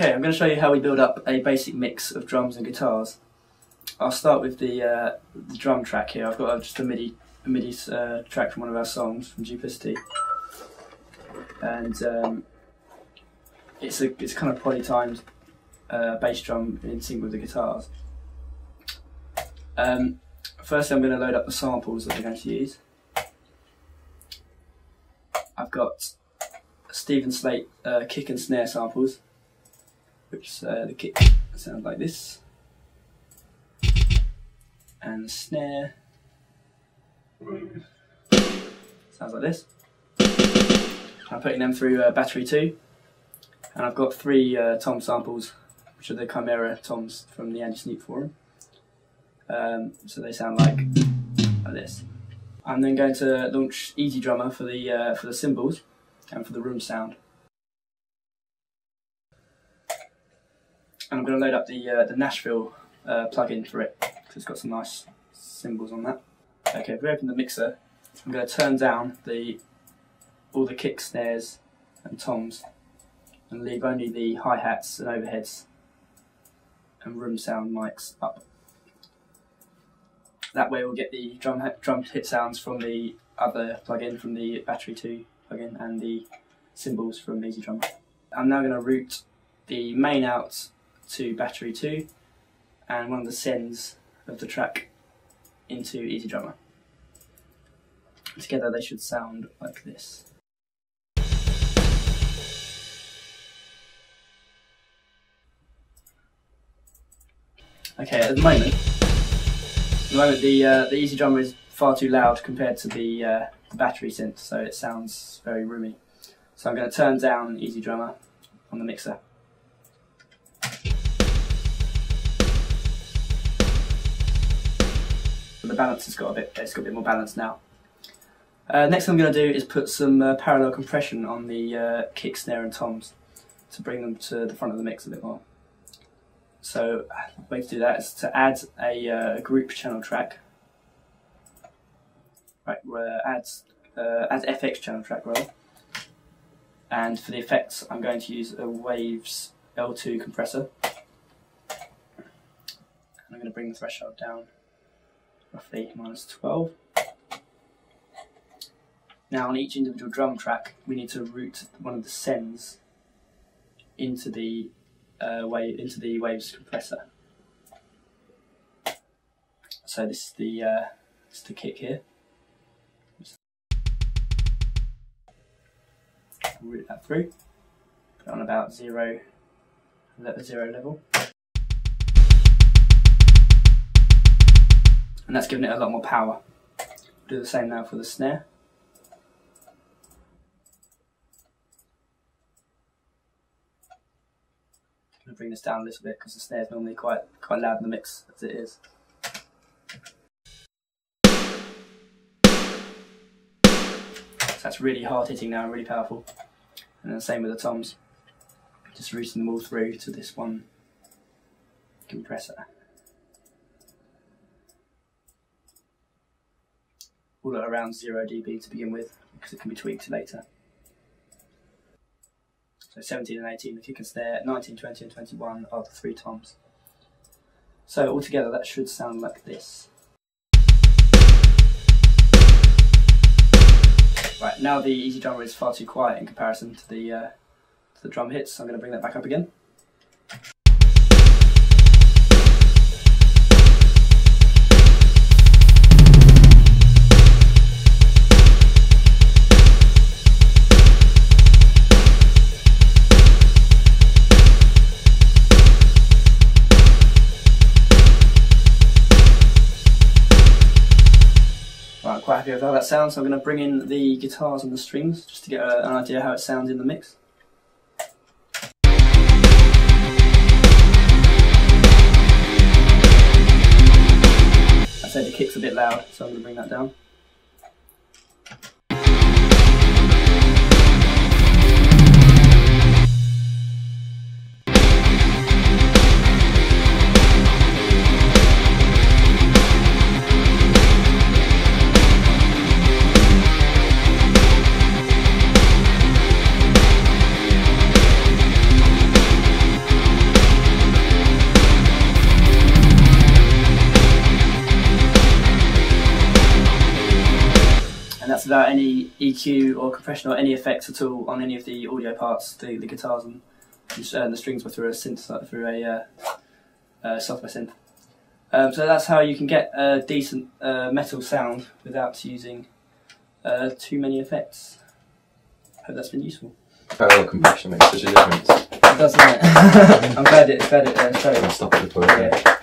Okay, I'm going to show you how we build up a basic mix of drums and guitars. I'll start with the drum track here. I've got just a MIDI track from one of our songs from GPST, and it's kind of polytimed bass drum in sync with the guitars. Firstly, I'm going to load up the samples that we're going to use. I've got Stephen Slate kick and snare samples, which the kick sounds like this, and the snare sounds like this. I'm putting them through Battery 2, and I've got three tom samples, which are the Chimera toms from the Andy Sneap forum. So they sound like this. I'm then going to launch EZdrummer for the cymbals and for the room sound. And I'm going to load up the Nashville plugin for it, because it's got some nice cymbals on that. Okay, if we open the mixer, I'm going to turn down all the kick, snares and toms, and leave only the hi-hats and overheads and room sound mics up. That way we'll get the drum hit sounds from the other plugin, from the Battery 2 plugin, and the cymbals from EZdrummer. I'm now going to route the main out to Battery 2 and one of the sends of the track into EZdrummer. Together they should sound like this. Okay, at the moment, the EZdrummer is far too loud compared to the Battery synth, so it sounds very roomy. So I'm going to turn down EZdrummer on the mixer. The balance has got a bit more balance now. Next thing I'm going to do is put some parallel compression on the kick, snare and toms to bring them to the front of the mix a bit more. So the way to do that is to add a group channel track. Right, add FX channel track roll. And for the effects, I'm going to use a Waves L2 compressor. And I'm going to bring the threshold down roughly -12. Now on each individual drum track, we need to route one of the sends into the Waves compressor. So this is the kick here. Route that through. Put it on about zero level. And that's giving it a lot more power. Do the same now for the snare. I'm going to bring this down a little bit because the snare is normally quite loud in the mix as it is. So that's really hard hitting now and really powerful. And then the same with the toms. Just routing them all through to this one compressor. All at around 0 dB to begin with, because it can be tweaked later. So 17 and 18, the kick and snare, 19, 20 and 21 are the three toms. So altogether that should sound like this. Right, now the EZdrummer is far too quiet in comparison to the drum hits, so I'm going to bring that back up again. Quite happy with how that sounds, so I'm going to bring in the guitars and the strings just to get an idea how it sounds in the mix. I said the kick's a bit loud, so I'm going to bring that down. And that's without any EQ or compression or any effects at all on any of the audio parts, the guitars and the strings were through a synth, through a software synth. So that's how you can get a decent metal sound without using too many effects. Hope that's been useful. Oh, compression makes such a difference. It does, doesn't it? I'm glad it showed. I'll stop at the point. Yeah.